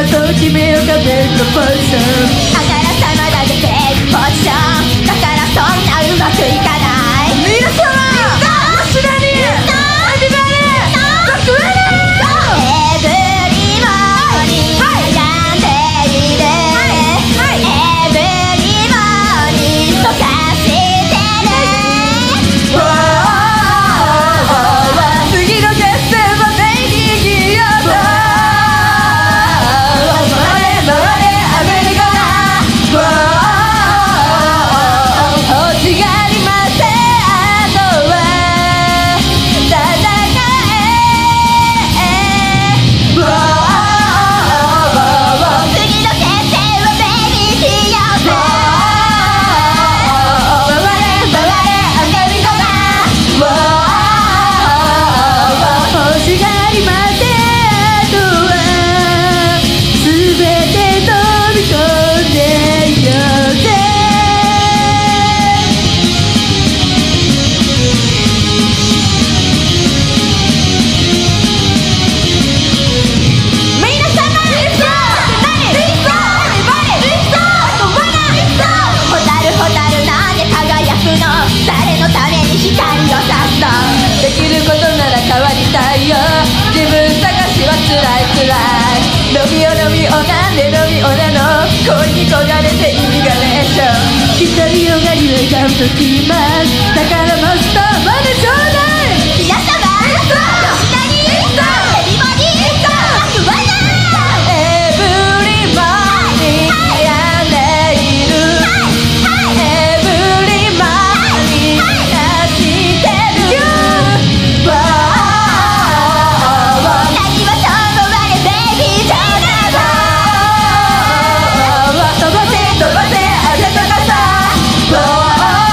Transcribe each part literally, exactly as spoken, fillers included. まとじめをかけるポジション、あからさまだけてるポジションだからそんなうまくいかない。皆様吉田にエビバリーバックウェルエブリモーニー悩んでいるエブリモーニーとかしてる。次の決戦はメイキングヨーダーときますだからマスターまでちょうだい。皆様吉田にエビバディバックワイナーエブリマーニー悩んでいるエブリマーニーなしてるわーわーわー何はともあれベイビージョーダーわーわー飛ばせ飛ばせあなたがさわー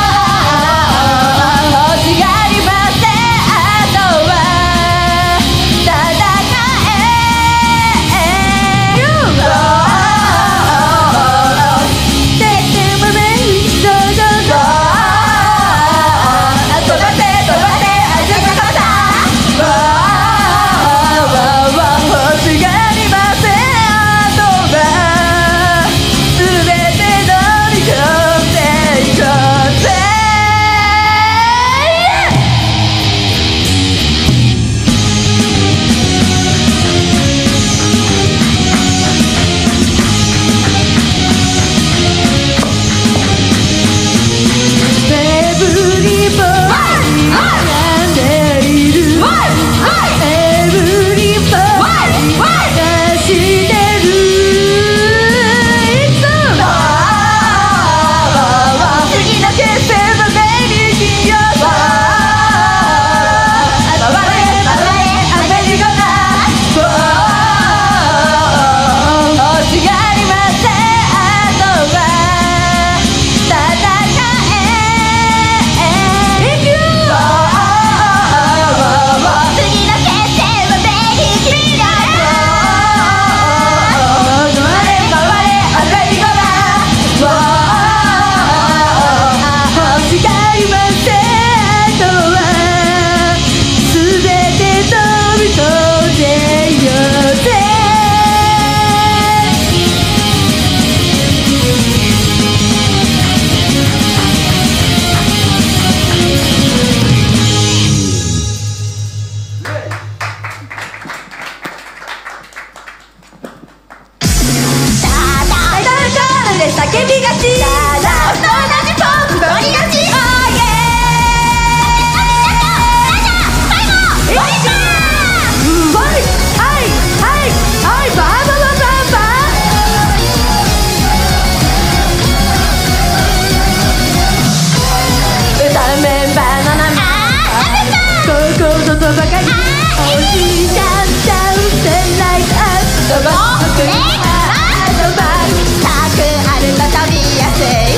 Take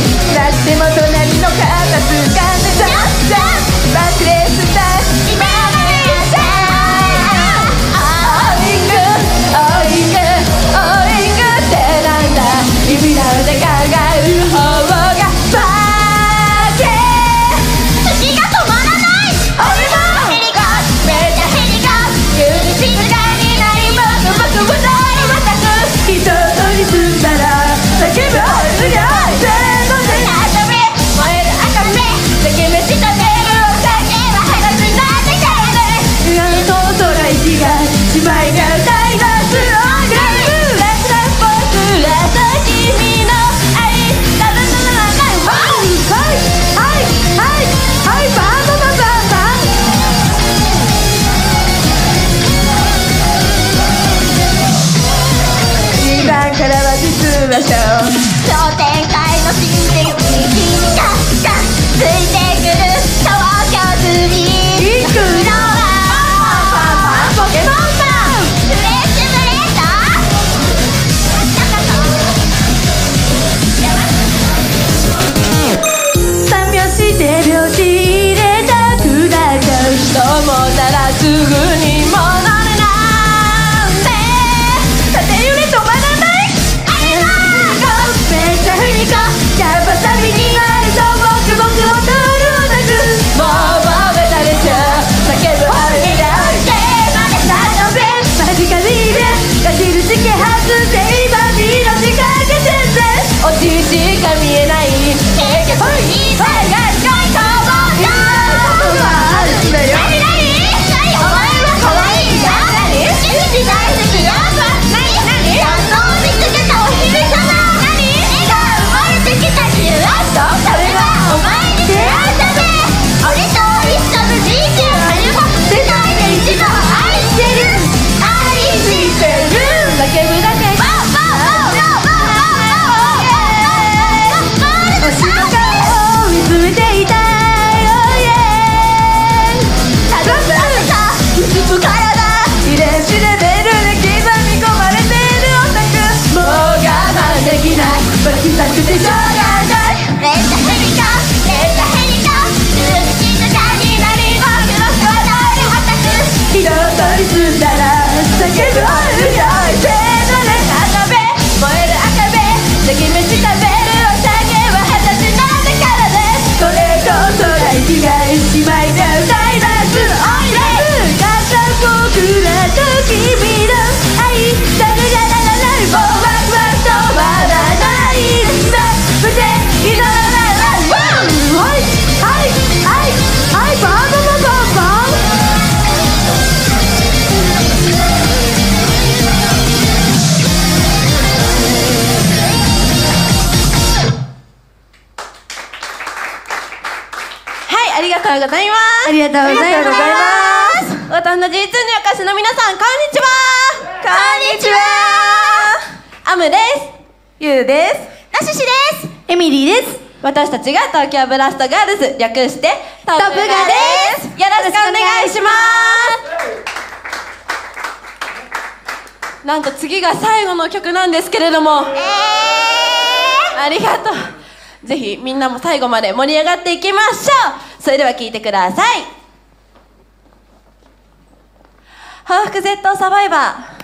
ましょう。商店街の神殿に君が近づいてくる騒がずに行くのはポケモンパンフレッシュブレード三拍子手拍子入れたくなっちゃう人もならすぐに戻るなんて縦揺れ止まらないおちいしか見えないありがとうございます。ありがとうございます。私の ジーツー のお菓子の皆さん、こんにちは。こんにちは。アムです。ユウです。ナシシです。エミリーです。私たちが東京ブラストガールズ、略してトップガです。よろしくお願いします。なんと次が最後の曲なんですけれども、えー、ありがとう。ぜひみんなも最後まで盛り上がっていきましょう。それでは聴いてください。報復 Z サバイバー。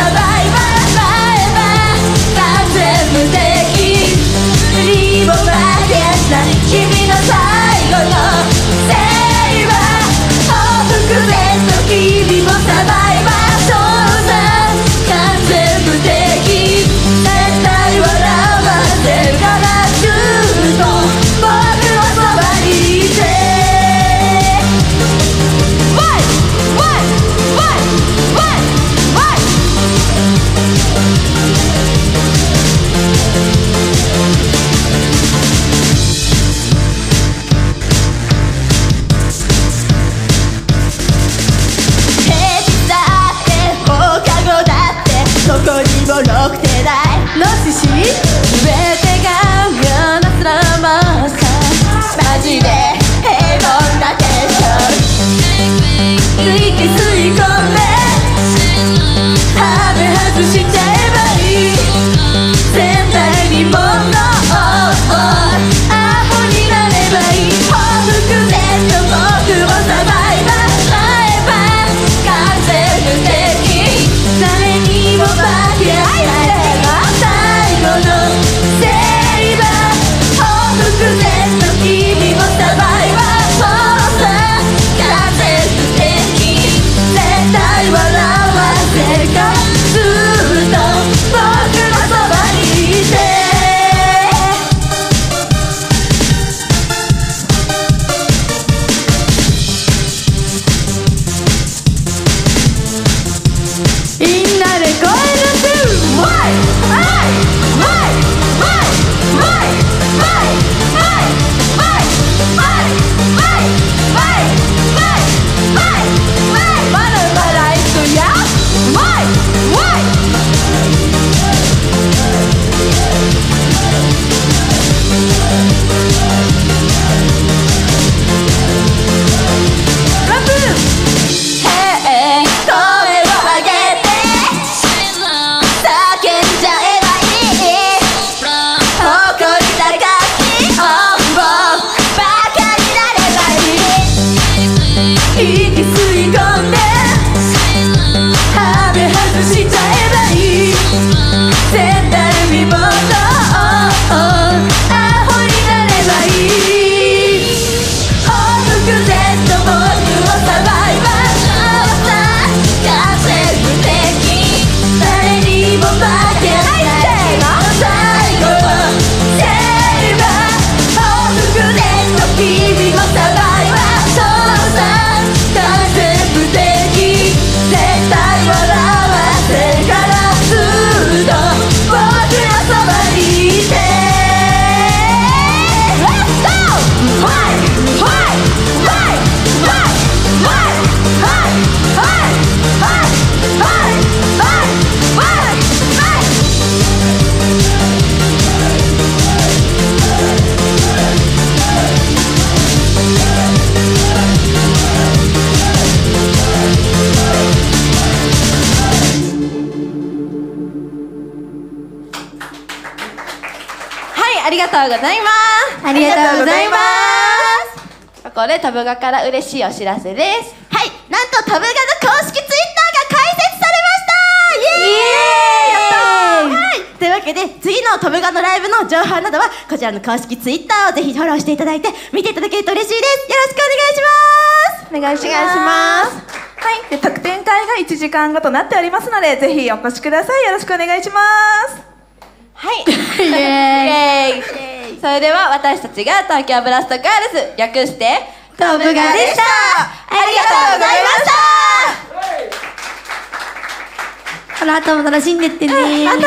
Bye-bye. とうございます。ありがとうございます。ここでタブガから嬉しいお知らせです。はい、なんとタブガの公式ツイッターが開設されました。イエーイ、イエーイ、やったー、はい、というわけで次のタブガのライブの情報などはこちらの公式ツイッターをぜひフォローしていただいて見ていただけると嬉しいです。よろしくお願いします。お願いします。はい、で特典会がいちじかんごとなっておりますのでぜひお越しください。よろしくお願いします。はい、イエーイ。それでは私たちが東京ブラストガールズ、略してトブガでした。ありがとうございました。この後も楽しんでってね。また